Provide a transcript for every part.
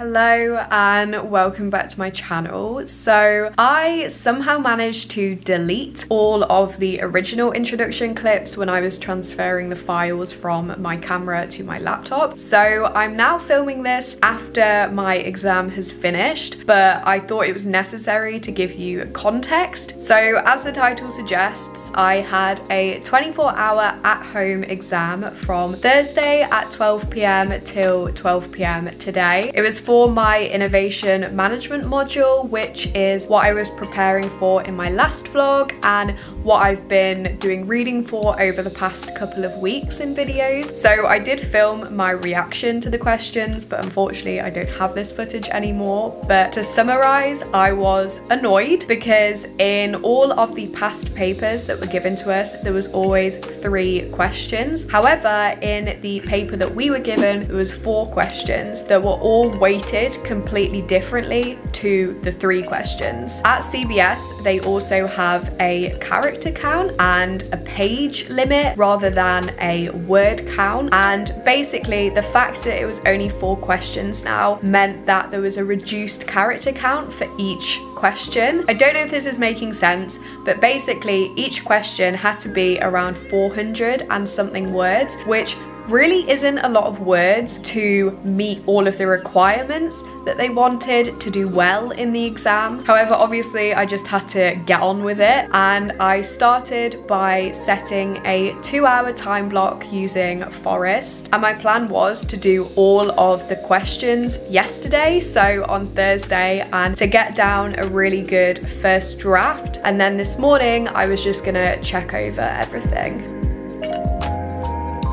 Hello and welcome back to my channel. So I somehow managed to delete all of the original introduction clips when I was transferring the files from my camera to my laptop. So I'm now filming this after my exam has finished, but I thought it was necessary to give you context. So as the title suggests, I had a 24-hour at-home exam from Thursday at 12 p.m. till 12 p.m. today. It was for my innovation management module, which is what I was preparing for in my last vlog and what I've been doing reading for over the past couple of weeks in videos. So I did film my reaction to the questions, but unfortunately I don't have this footage anymore. But to summarize, I was annoyed because in all of the past papers that were given to us, there was always 3 questions. However, in the paper that we were given, it was 4 questions that were all weighted completely differently to the 3 questions. At CBS, they also have a character count and a page limit rather than a word count. And basically, the fact that it was only 4 questions now meant that there was a reduced character count for each question. I don't know if this is making sense, but basically, each question had to be around 400 and something words, which really isn't a lot of words to meet all of the requirements that they wanted to do well in the exam. However, obviously I just had to get on with it, and I started by setting a 2-hour time block using Forest, and my plan was to do all of the questions yesterday, so on Thursday, and to get down a really good first draft, and then this morning I was just gonna check over everything.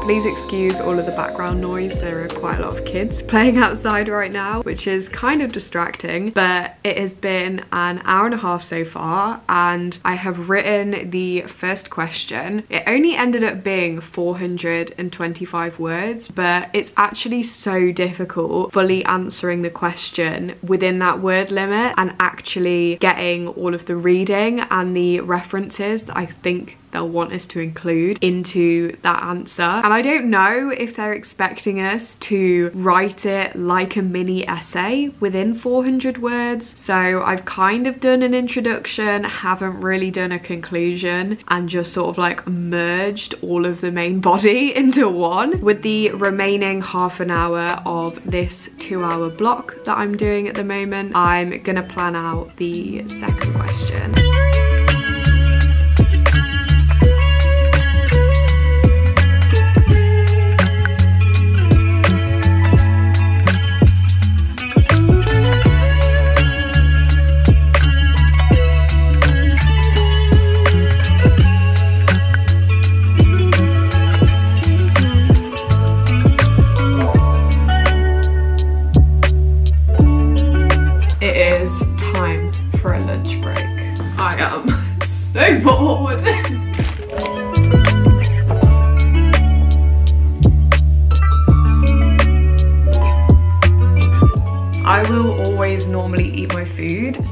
Please excuse all of the background noise, there are quite a lot of kids playing outside right now, which is kind of distracting, but it has been an hour and a half so far, and I have written the first question. It only ended up being 425 words, but it's actually so difficult fully answering the question within that word limit and actually getting all of the reading and the references that I think they'll want us to include into that answer. And I don't know if they're expecting us to write it like a mini essay within 400 words. So I've kind of done an introduction, haven't really done a conclusion, and just sort of like merged all of the main body into one, with the remaining half an hour of this 2-hour block that I'm doing at the moment. I'm gonna plan out the second question.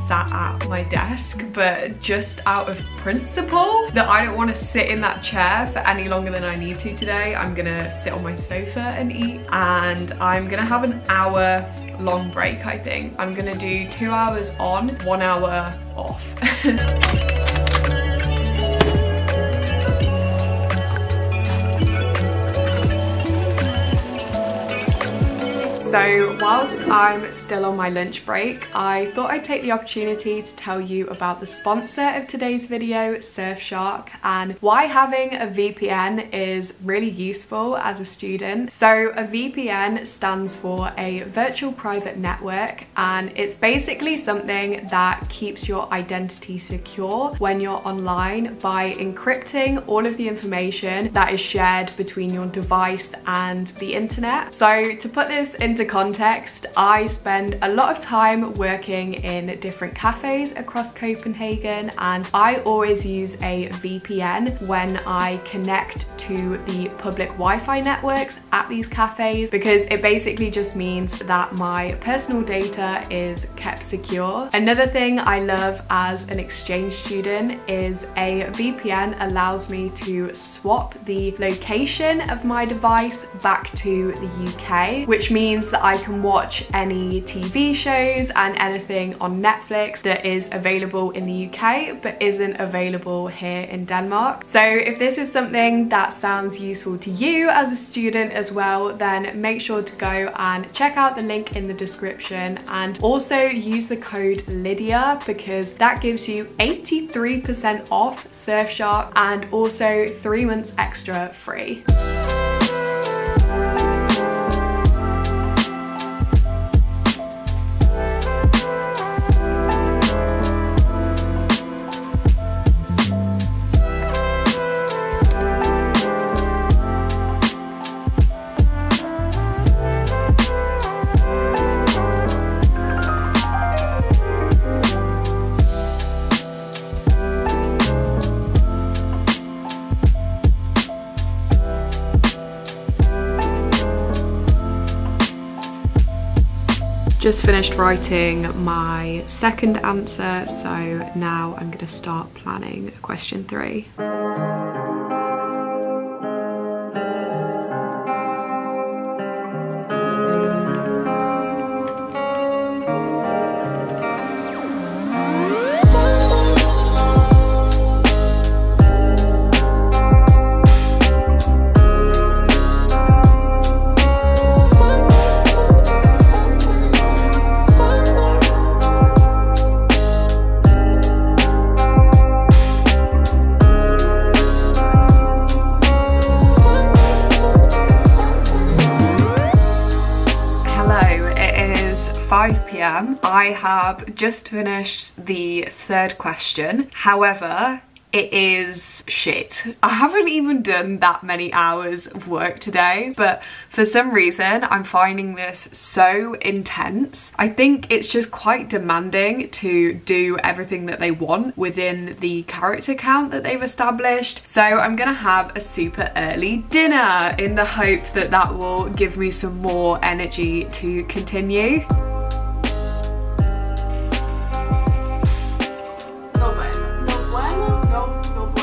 Sat at my desk, but just out of principle that I don't want to sit in that chair for any longer than I need to today, I'm gonna sit on my sofa and eat, and I'm gonna have an hour long break. I think I'm gonna do 2 hours on, 1 hour off. So whilst I'm still on my lunch break, I thought I'd take the opportunity to tell you about the sponsor of today's video, Surfshark, and why having a VPN is really useful as a student. So a VPN stands for a virtual private network, and it's basically something that keeps your identity secure when you're online by encrypting all of the information that is shared between your device and the internet. So to put this into context, I spend a lot of time working in different cafes across Copenhagen, and I always use a VPN when I connect to the public Wi-Fi networks at these cafes, because it basically just means that my personal data is kept secure. Another thing I love as an exchange student is a VPN allows me to swap the location of my device back to the UK, which means that I can watch any TV shows and anything on Netflix that is available in the UK but isn't available here in Denmark. So if this is something that sounds useful to you as a student as well, then make sure to go and check out the link in the description, and also use the code Lydia because that gives you 83% off Surfshark and also 3 months extra free. Just finished writing my second answer, so now I'm gonna start planning question 3. I have just finished the third question, however it is shit. I haven't even done that many hours of work today, but for some reason I'm finding this so intense. I think it's just quite demanding to do everything that they want within the character count that they've established. So I'm gonna have a super early dinner in the hope that that will give me some more energy to continue.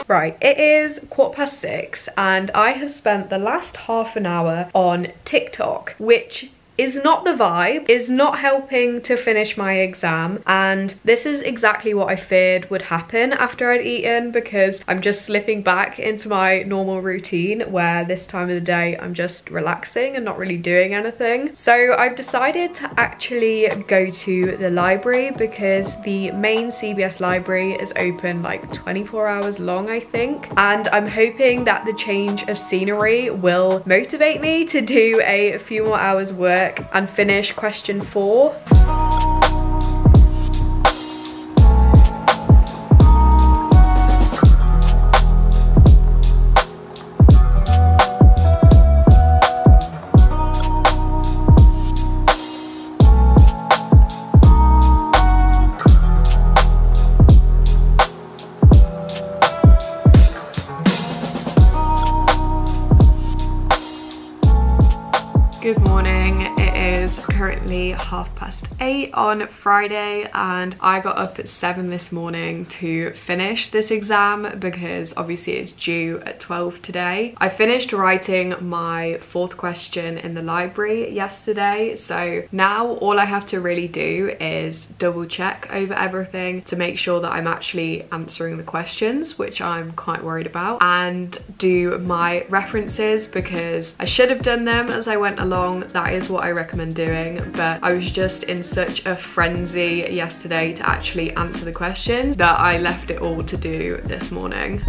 Right, it is 6:15 and I have spent the last half an hour on TikTok, which is not the vibe, is not helping to finish my exam, and this is exactly what I feared would happen after I'd eaten, because I'm just slipping back into my normal routine where this time of the day I'm just relaxing and not really doing anything. So I've decided to actually go to the library because the main CBS library is open like 24 hours long, I think, and I'm hoping that the change of scenery will motivate me to do a few more hours work and finish question 4. Good morning, it is currently 8:30 on Friday and I got up at 7 this morning to finish this exam because obviously it's due at 12 today. I finished writing my fourth question in the library yesterday, so now all I have to really do is double check over everything to make sure that I'm actually answering the questions, which I'm quite worried about, and do my references because I should have done them as I went along. That is what I recommend doing, but I was just in such a frenzy yesterday to actually answer the questions that I left it all to do this morning.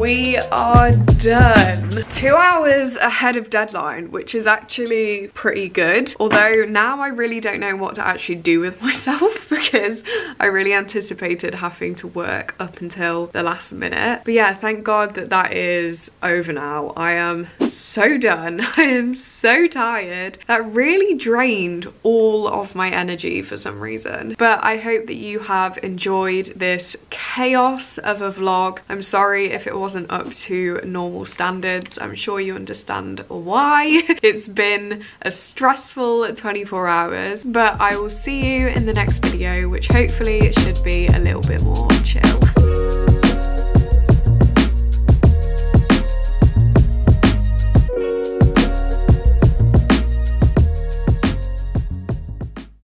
We are done. 2 hours ahead of deadline, which is actually pretty good. Although now I really don't know what to actually do with myself because I really anticipated having to work up until the last minute. But yeah, thank God that that is over now. I am so done. I am so tired. That really drained all of my energy for some reason. But I hope that you have enjoyed this chaos of a vlog. I'm sorry if it wasn't up to normal standards. I'm sure you understand why. It's been a stressful 24 hours, but I will see you in the next video, which hopefully should be a little bit more chill.